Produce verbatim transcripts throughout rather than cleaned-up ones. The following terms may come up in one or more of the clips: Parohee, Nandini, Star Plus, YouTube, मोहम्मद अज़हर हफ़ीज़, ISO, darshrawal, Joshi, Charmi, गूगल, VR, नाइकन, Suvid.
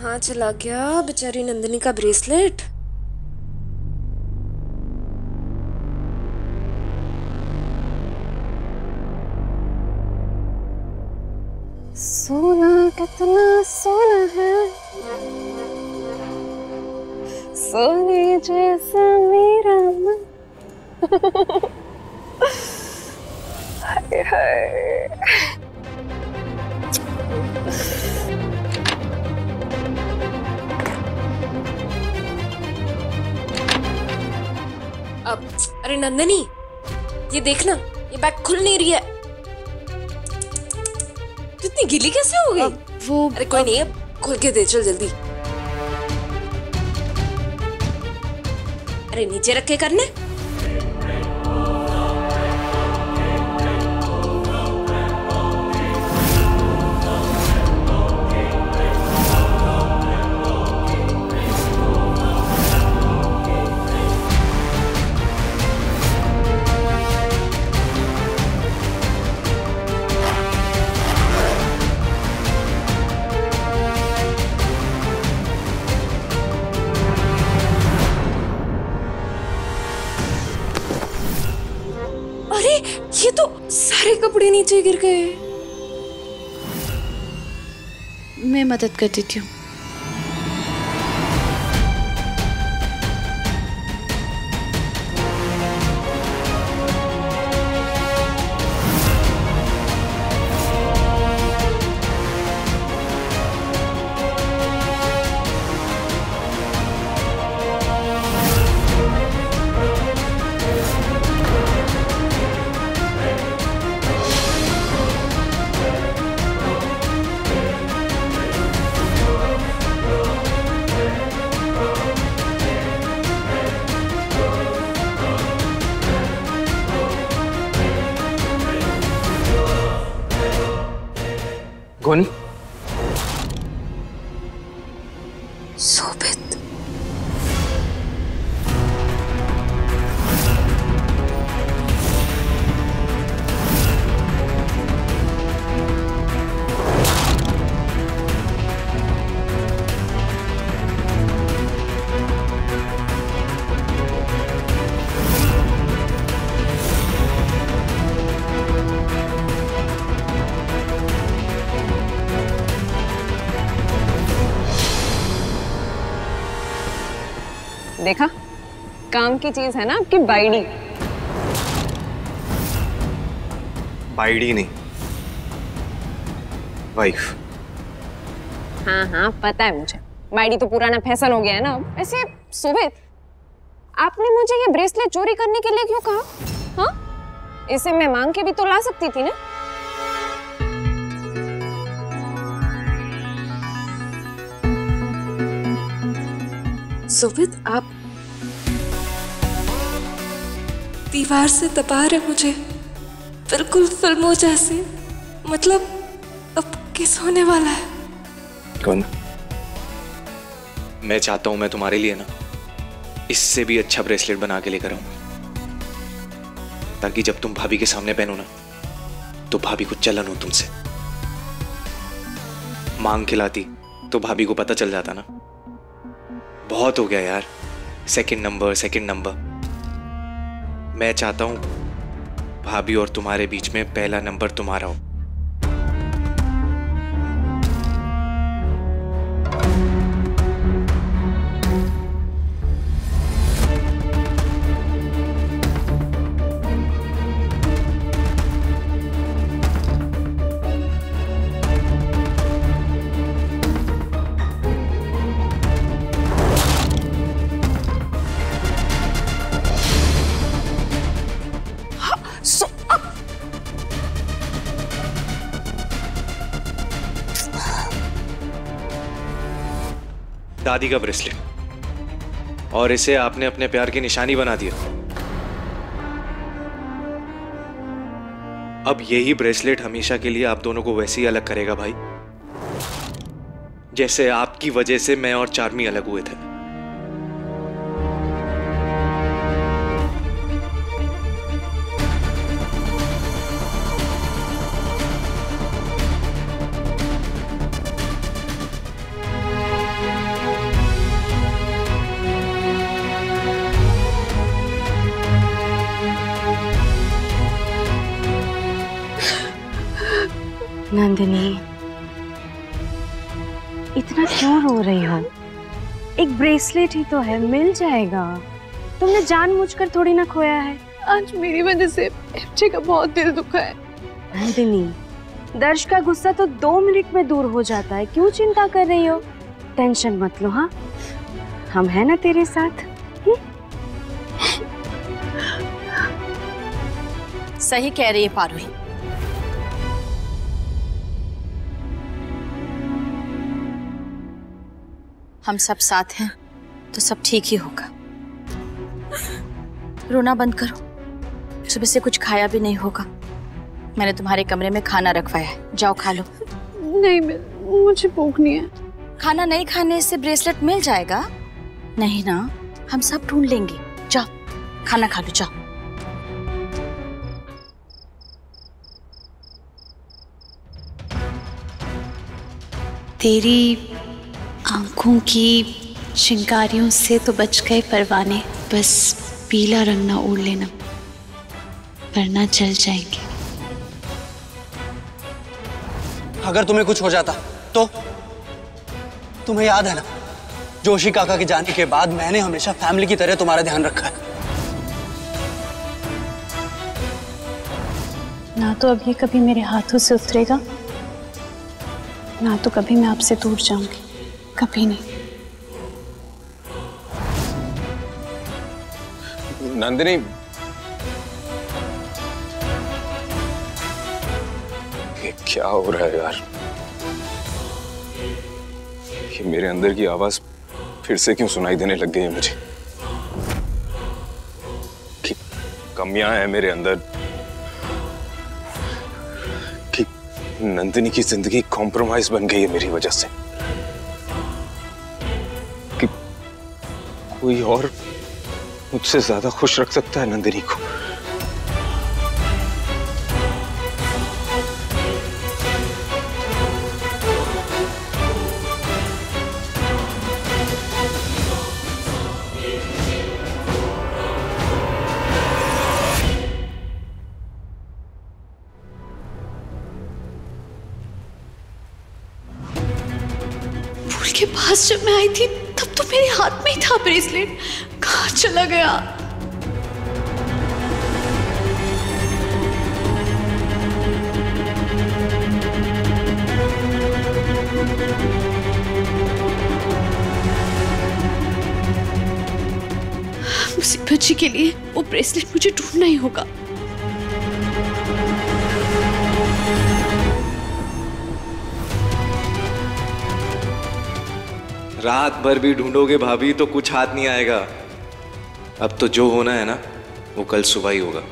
कहाँ चला गया बेचारी नंदिनी का ब्रेसलेट। सोना कितना सोना है, सोने जैसा मेरा मन। हाय हाय। अब अरे नंदिनी ये देखना, ये बैग खुल नहीं रही है, इतनी गीली कैसे हो गई? वो अरे कोई नहीं, अब खोल के दे, चल जल्दी। अरे नीचे रखे करने। ये तो सारे कपड़े नीचे गिर गए। मैं मदद कर देती हूँ। सुविद देखा, काम की चीज है ना आपकी बाइडी। बाइडी नहीं, वाइफ। हाँ हाँ पता है मुझे, बाइडी तो पुराना फैशन हो गया है ना। वैसे सुविद, आपने मुझे ये ब्रेसलेट चोरी करने के लिए क्यों कहा? हाँ, इसे मैं मांग के भी तो ला सकती थी ना। सुविद, आप दीवार से दबा रहे मुझे, बिल्कुल फिल्मों जैसे। मतलब अब किस होने वाला है? कौन? मैं चाहता हूं मैं तुम्हारे लिए ना इससे भी अच्छा ब्रेसलेट बना के लेकर आऊं, ताकि जब तुम भाभी के सामने पहनो ना तो भाभी को चलन हो तुमसे। मांग के लाती तो भाभी को पता चल जाता ना। बहुत हो गया यार, सेकंड नंबर सेकंड नंबर। मैं चाहता हूं भाभी और तुम्हारे बीच में पहला नंबर तुम्हारा हो। दादी का ब्रेसलेट, और इसे आपने अपने प्यार की निशानी बना दिया। अब यही ब्रेसलेट हमेशा के लिए आप दोनों को वैसे ही अलग करेगा भाई, जैसे आपकी वजह से मैं और चार्मी अलग हुए थे। नंदिनी, इतना क्यों रो रही हो? एक ब्रेसलेट ही तो है, मिल जाएगा। तुमने जानबूझकर थोड़ी ना खोया है। आज मेरी वजह से एमजे का बहुत दिल दुखा है। नंदिनी, दर्श का गुस्सा तो दो मिनट में दूर हो जाता है, क्यों चिंता कर रही हो? टेंशन मत लो। हाँ, हम हैं ना तेरे साथ। हुँ? सही कह रही है पारोही। हम सब साथ हैं तो सब ठीक ही होगा। रोना बंद करो। सुबह से कुछ खाया भी नहीं होगा। मैंने तुम्हारे कमरे में खाना रखवाया है, जाओ खा लो। नहीं, मुझे भूख नहीं है। खाना नहीं खाने से ब्रेसलेट मिल जाएगा। नहीं ना, हम सब ढूंढ लेंगे। जाओ खाना खा लो, जाओ। तेरी आंखों की चिंगारियों से तो बच गए परवाने, बस पीला रंग ना ओढ़ लेना वरना जल जाएंगे। अगर तुम्हें कुछ हो जाता तो? तुम्हें याद है ना, जोशी काका के जाने के बाद मैंने हमेशा फैमिली की तरह तुम्हारा ध्यान रखा है ना। तो अब ये कभी मेरे हाथों से उतरेगा ना, तो कभी मैं आपसे दूर जाऊंगी, कभी नहीं। नंदिनी, ये क्या हो रहा है यार? ये मेरे अंदर की आवाज फिर से क्यों सुनाई देने लग गई है मुझे? कि कमियां हैं मेरे अंदर, कि नंदिनी की जिंदगी कॉम्प्रोमाइज बन गई है मेरी वजह से, कोई और मुझसे ज्यादा खुश रख सकता है नंदिनी को। पुल के पास जब मैं आई थी तब तो मेरे हाथ में ही था ब्रेसलेट, कहाँ चला गया? मुसीबत जी के लिए वो ब्रेसलेट मुझे ढूंढना ही होगा। रात भर भी ढूंढोगे भाभी तो कुछ हाथ नहीं आएगा। अब तो जो होना है ना वो कल सुबह ही होगा।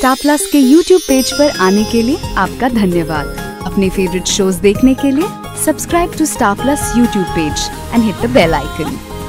स्टार प्लस के यूट्यूब पेज पर आने के लिए आपका धन्यवाद। अपने फेवरेट शोज देखने के लिए subscribe to Star Plus YouTube page and hit the bell icon.